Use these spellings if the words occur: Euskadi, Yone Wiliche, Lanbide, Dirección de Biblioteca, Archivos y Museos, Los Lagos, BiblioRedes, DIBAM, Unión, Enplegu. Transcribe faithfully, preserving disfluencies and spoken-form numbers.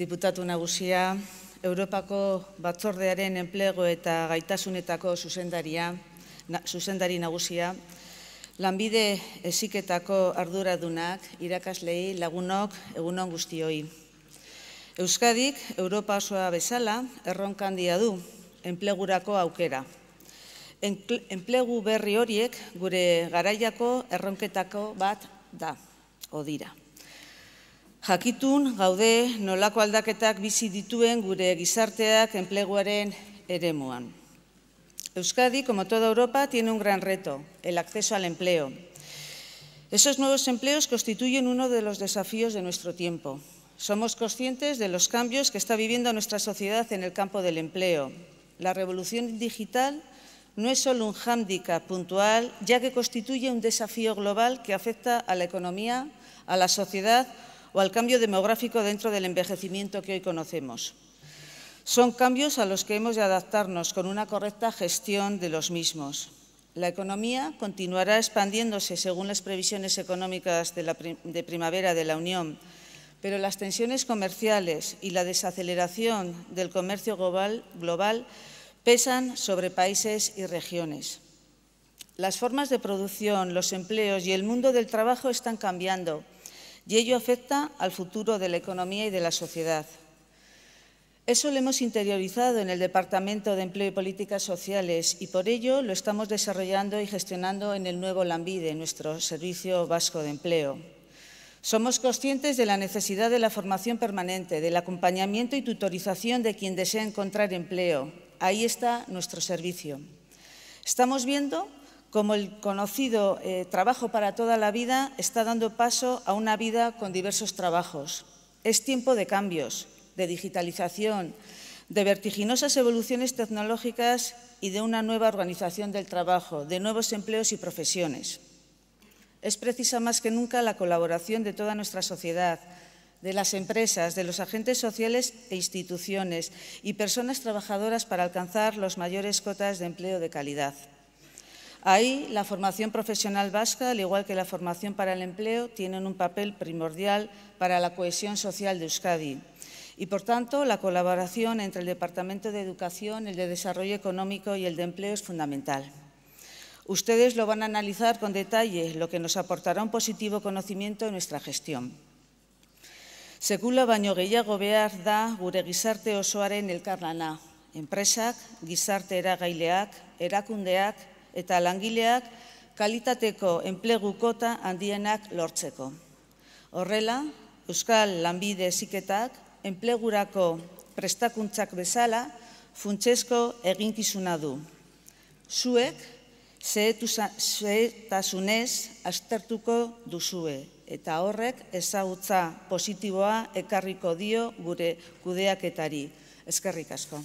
diputatu nagusia, Europako Batzordearen Enplegu eta Gaitasunetako zuzendari nagusia, Lanbide heziketako arduradunak, irakaslei, lagunok, egunon guztioi. Euskadik, Europa osoa bezala, erronka handia du, enplegurako aukera. Enplegu berri horiek gure garaiako erronketako bat da, odira. Jakitun gaude nolako aldaketak bizi dituen gure gizarteak enpleguaren eremuan. Euskadi, como toda Europa, tiene un gran reto, el acceso al empleo. Esos nuevos empleos constituyen uno de los desafíos de nuestro tiempo. Somos conscientes de los cambios que está viviendo nuestra sociedad en el campo del empleo. La revolución digital no es solo un hándicap puntual, ya que constituye un desafío global que afecta a la economía, a la sociedad o al cambio demográfico dentro del envejecimiento que hoy conocemos. Son cambios a los que hemos de adaptarnos con una correcta gestión de los mismos. La economía continuará expandiéndose según las previsiones económicas de, la prim- de primavera de la Unión, pero las tensiones comerciales y la desaceleración del comercio global, global pesan sobre países y regiones. Las formas de producción, los empleos y el mundo del trabajo están cambiando y ello afecta al futuro de la economía y de la sociedad. Eso lo hemos interiorizado en el Departamento de Empleo y Políticas Sociales y por ello lo estamos desarrollando y gestionando en el nuevo Lanbide, nuestro Servicio Vasco de Empleo. Somos conscientes de la necesidad de la formación permanente, del acompañamiento y tutorización de quien desea encontrar empleo. Ahí está nuestro servicio. Estamos viendo cómo el conocido eh, trabajo para toda la vida está dando paso a una vida con diversos trabajos. Es tiempo de cambios, de digitalización, de vertiginosas evoluciones tecnológicas y de una nueva organización del trabajo, de nuevos empleos y profesiones. Es precisa más que nunca la colaboración de toda nuestra sociedad, de las empresas, de los agentes sociales e instituciones y personas trabajadoras para alcanzar las mayores cotas de empleo de calidad. Ahí la formación profesional vasca, al igual que la formación para el empleo, tienen un papel primordial para la cohesión social de Euskadi. Y, por tanto, la colaboración entre el Departamento de Educación, el de Desarrollo Económico y el de Empleo es fundamental. Ustedes lo van a analizar con detalle, lo que nos aportará un positivo conocimiento en nuestra gestión. Sekula baino gehiago behar da gure gizarte osoaren elkarlana. Enpresak, gizarte eragaileak, erakundeak eta langileak kalitateko enplegu kota handienak lortzeko. Horrela, Euskal Lanbide Heziketak enplegurako prestakuntzak bezala funtsezko eginkizuna du. Zuek zehetasunez aztertuko duzue eta horrek ezagutza positiboa ekarriko dio gure kudeaketari. Eskerrik asko.